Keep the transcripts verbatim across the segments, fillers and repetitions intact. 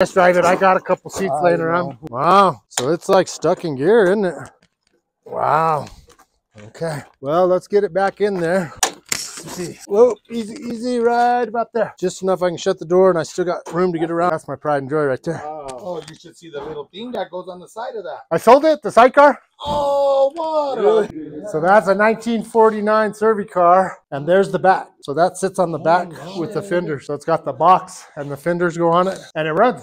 Test drive it. I got a couple seats I later on. Wow. So it's like stuck in gear, isn't it? Wow. Okay. Well, let's get it back in there. Let's see. Whoa, easy, easy ride about there. Just enough I can shut the door and I still got room to get around. That's my pride and joy right there. Oh, oh, you should see the little thing that goes on the side of that. I sold it, the sidecar. Oh, what? Really? So that's a nineteen forty-nine Servi-Car, and there's the back. So that sits on the back oh, with the fender. So it's got the box and the fenders go on it, and it runs.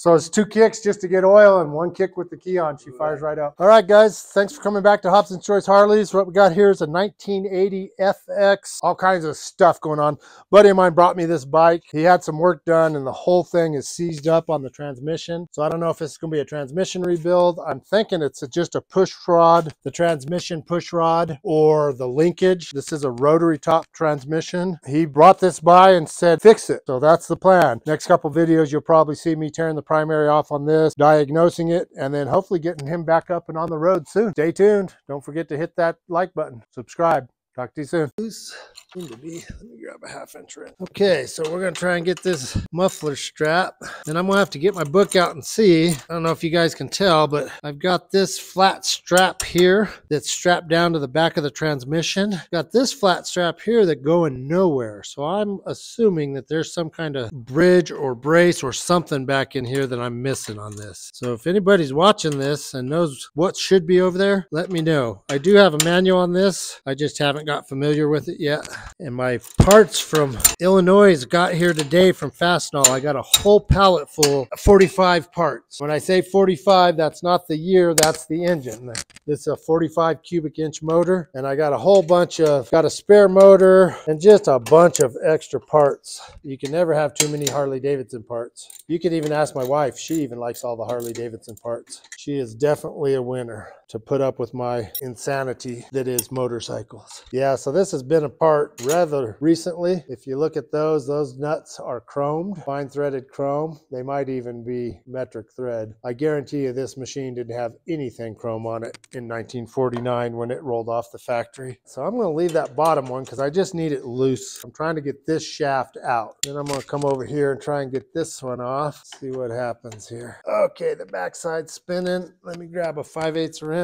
So it's two kicks just to get oil and one kick with the key on. She fires right up. All right, guys. Thanks for coming back to Hobson's Choice Harleys. What we got here is a nineteen eighty F X. All kinds of stuff going on. Buddy of mine brought me this bike. He had some work done, and the whole thing is seized up on the transmission. So I don't know if it's going to be a transmission rebuild. I'm thinking it's just a push rod, the transmission push rod, or the linkage. This is a rotary top transmission. He brought this by and said, fix it. So that's the plan. Next couple videos, you'll probably see me tearing the primary off on this, diagnosing it, and then hopefully getting him back up and on the road soon. Stay tuned. Don't forget to hit that like button. Subscribe. Talk to you soon. Loose seemed to be. Let me grab a half inch wrench. Okay, so we're gonna try and get this muffler strap, and I'm gonna have to get my book out and see. I don't know if you guys can tell, but I've got this flat strap here that's strapped down to the back of the transmission. Got this flat strap here that going nowhere. So I'm assuming that there's some kind of bridge or brace or something back in here that I'm missing on this. So if anybody's watching this and knows what should be over there, let me know. I do have a manual on this. I just haven't got familiar with it yet, and my parts from Illinois got here today from Fastenal. I got a whole pallet full of forty-five parts. When I say forty-five, that's not the year, that's the engine. It's a forty-five cubic inch motor, and I got a whole bunch of, got a spare motor and just a bunch of extra parts. You can never have too many Harley Davidson parts. You can even ask my wife, she even likes all the Harley Davidson parts. She is definitely a winner to put up with my insanity that is motorcycles. Yeah, so this has been apart rather recently. If you look at those, those nuts are chromed, fine threaded chrome. They might even be metric thread. I guarantee you this machine didn't have anything chrome on it in nineteen forty-nine when it rolled off the factory. So I'm gonna leave that bottom one because I just need it loose. I'm trying to get this shaft out. Then I'm gonna come over here and try and get this one off. See what happens here. Okay, the backside's spinning. Let me grab a five eighths wrench.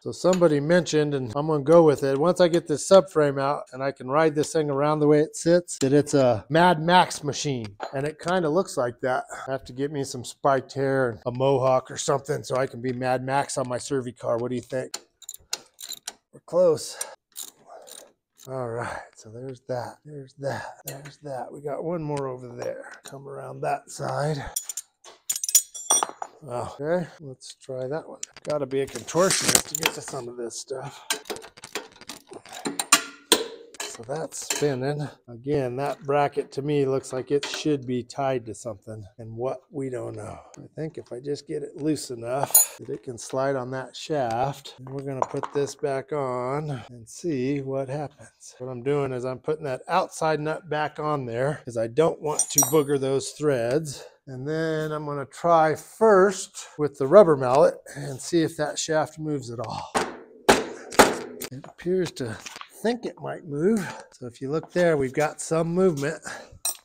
So somebody mentioned, and I'm gonna go with it. Once I get this subframe out and I can ride this thing around the way it sits, that it's a Mad Max machine, and it kind of looks like that. I have to get me some spiked hair and a mohawk or something so I can be Mad Max on my Servi-Car. What do you think? We're close. All right, so there's that, there's that, there's that. We got one more over there. Come around that side. Oh, okay, let's try that one. Gotta be a contortionist to get to some of this stuff. So that's spinning. Again, that bracket to me looks like it should be tied to something, and what, we don't know. I think if I just get it loose enough that it can slide on that shaft, and we're gonna put this back on and see what happens. What I'm doing is I'm putting that outside nut back on there because I don't want to booger those threads. And then I'm gonna try first with the rubber mallet and see if that shaft moves at all. It appears to think it might move. So if you look there, we've got some movement.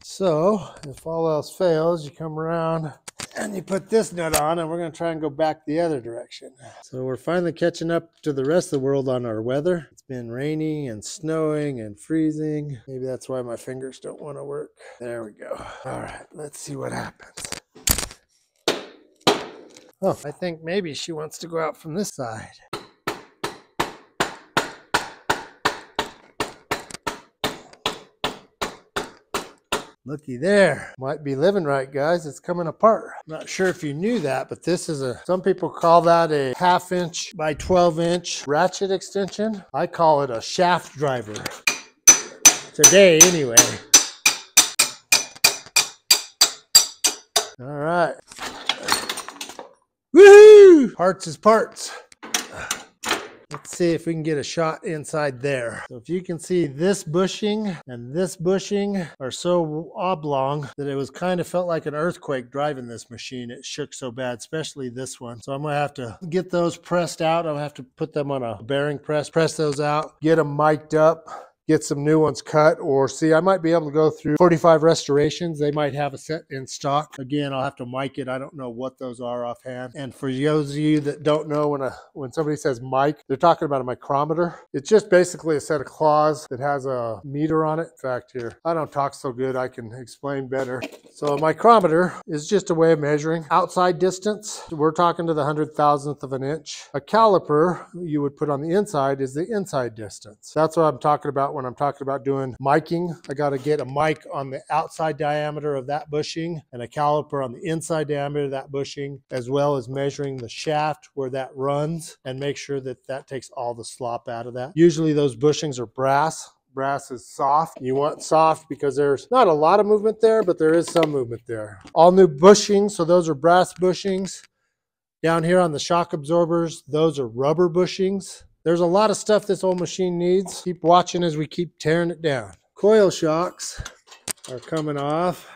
So if all else fails, you come around and you put this nut on, and we're going to try and go back the other direction. So we're finally catching up to the rest of the world on our weather. It's been rainy and snowing and freezing. Maybe that's why my fingers don't want to work. There we go. All right, let's see what happens. Oh, I think maybe she wants to go out from this side. Looky there. Might be living right, guys. It's coming apart. Not sure if you knew that, but this is a, some people call that a half inch by twelve inch ratchet extension. I call it a shaft driver. Today, anyway. All right. Woohoo! Parts is parts. Let's see if we can get a shot inside there. So if you can see, this bushing and this bushing are so oblong that it was kind of felt like an earthquake driving this machine. It shook so bad, especially this one. So I'm gonna have to get those pressed out. I'll have to put them on a bearing press, press those out, get them mic'd up, get some new ones cut, or see, I might be able to go through forty-five restorations. They might have a set in stock. Again, I'll have to mic it. I don't know what those are offhand. And for those of you that don't know, when a when somebody says mic, they're talking about a micrometer. It's just basically a set of claws that has a meter on it. In fact, here, I don't talk so good, I can explain better. So a micrometer is just a way of measuring outside distance. We're talking to the hundred thousandth of an inch. A caliper you would put on the inside is the inside distance. That's what I'm talking about when I'm talking about doing miking. I got to get a mic on the outside diameter of that bushing and a caliper on the inside diameter of that bushing, as well as measuring the shaft where that runs and make sure that that takes all the slop out of that. Usually those bushings are brass. Brass is soft. You want soft because there's not a lot of movement there, but there is some movement there. All new bushings, so those are brass bushings. Down here on the shock absorbers, those are rubber bushings. There's a lot of stuff this old machine needs. Keep watching as we keep tearing it down. Coil shocks are coming off.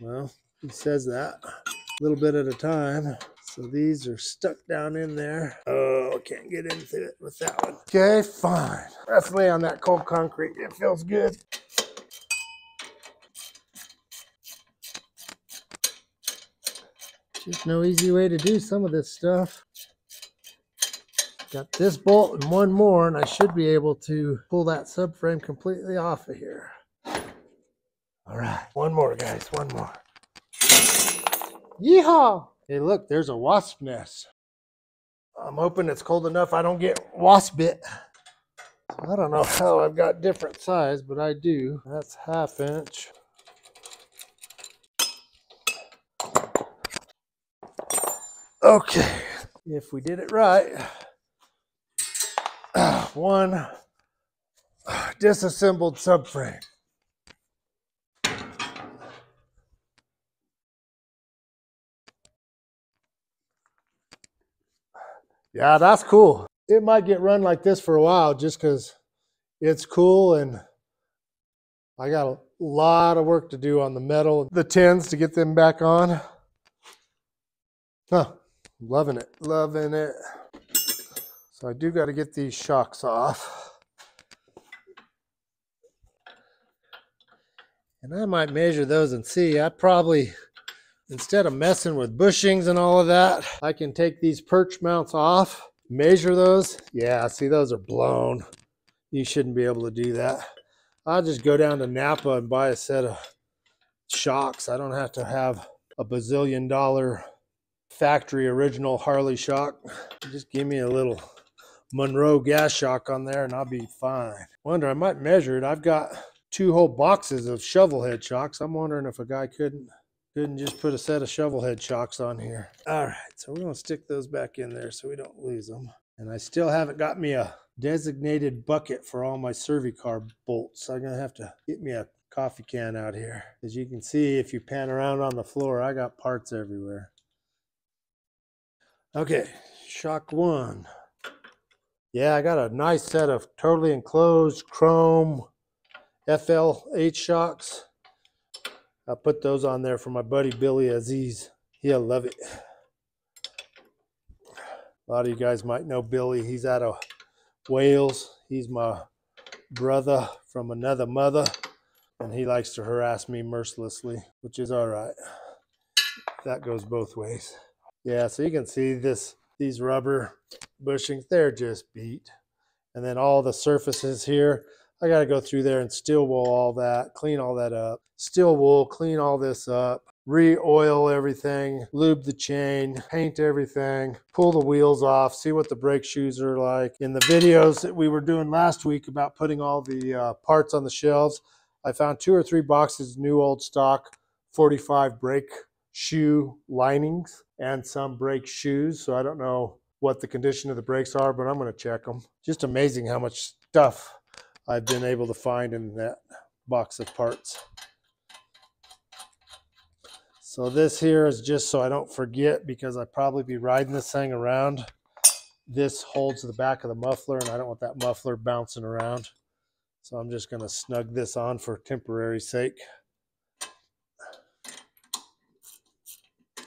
Well, he says that a little bit at a time. So these are stuck down in there. Oh, I can't get into it with that one. Okay, fine. Let's lay on that cold concrete. It feels good. Just no easy way to do some of this stuff. Got this bolt and one more, and I should be able to pull that subframe completely off of here. All right, one more, guys, one more. Yeehaw! Hey, look, there's a wasp nest. I'm hoping it's cold enough I don't get wasp bit. I don't know how I've got different size, but I do. That's half inch. Okay, if we did it right. One disassembled subframe. Yeah, that's cool. It might get run like this for a while just because it's cool, and I got a lot of work to do on the metal, the tins, to get them back on. Huh, loving it, loving it. So I do got to get these shocks off. And I might measure those and see. I probably, instead of messing with bushings and all of that, I can take these perch mounts off, measure those. Yeah, see, those are blown. You shouldn't be able to do that. I'll just go down to Napa and buy a set of shocks. I don't have to have a bazillion dollar factory original Harley shock. Just give me a little Monroe gas shock on there and I'll be fine. Wonder, I might measure it. I've got two whole boxes of shovelhead shocks. I'm wondering if a guy couldn't couldn't just put a set of shovelhead shocks on here. All right, so we're gonna stick those back in there so we don't lose them. And I still haven't got me a designated bucket for all my Servi-Car bolts. So I'm gonna have to get me a coffee can out here. As you can see, if you pan around on the floor, I got parts everywhere. Okay, shock one. Yeah, I got a nice set of totally enclosed chrome F L H shocks. I put those on there for my buddy Billy Aziz. He'll love it. A lot of you guys might know Billy. He's out of Wales. He's my brother from another mother, and he likes to harass me mercilessly, which is all right. That goes both ways. Yeah, so you can see this, these rubber bushings, they're just beat. And then all the surfaces here, I got to go through there and steel wool all that, clean all that up. Steel wool, clean all this up, re-oil everything, lube the chain, paint everything, pull the wheels off, see what the brake shoes are like. In the videos that we were doing last week about putting all the uh, parts on the shelves, I found two or three boxes of new old stock forty-five brake shoe linings and some brake shoes. So I don't know what the condition of the brakes are, but I'm going to check them. Just amazing how much stuff I've been able to find in that box of parts. So this here is just so I don't forget, because I'd probably be riding this thing around. This holds the back of the muffler, and I don't want that muffler bouncing around. So I'm just going to snug this on for temporary sake.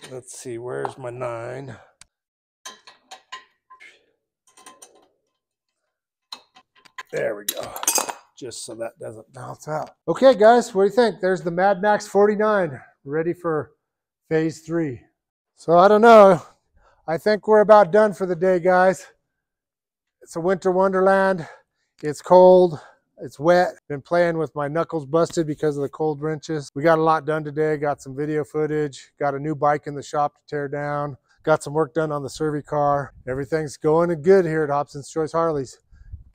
Let's see, where's my nine? There we go. Just so that doesn't bounce out. Okay, guys, what do you think? There's the Mad Max forty-nine ready for phase three. So I don't know. I think we're about done for the day, guys. It's a winter wonderland. It's cold. It's wet. Been playing with my knuckles busted because of the cold wrenches. We got a lot done today. Got some video footage. Got a new bike in the shop to tear down. Got some work done on the Servi-Car. Everything's going good here at Hobson's Choice Harleys.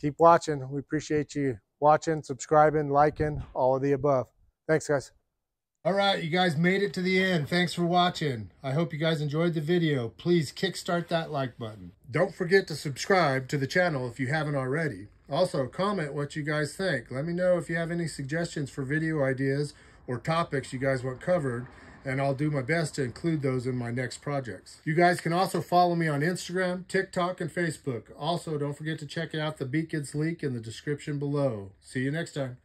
Keep watching. We appreciate you watching, subscribing, liking, all of the above. Thanks, guys. All right, you guys made it to the end. Thanks for watching. I hope you guys enjoyed the video. Please kickstart that like button. Don't forget to subscribe to the channel if you haven't already. Also, comment what you guys think. Let me know if you have any suggestions for video ideas or topics you guys want covered, and I'll do my best to include those in my next projects. You guys can also follow me on Instagram, TikTok, and Facebook. Also, don't forget to check out the Beat Kids link in the description below. See you next time.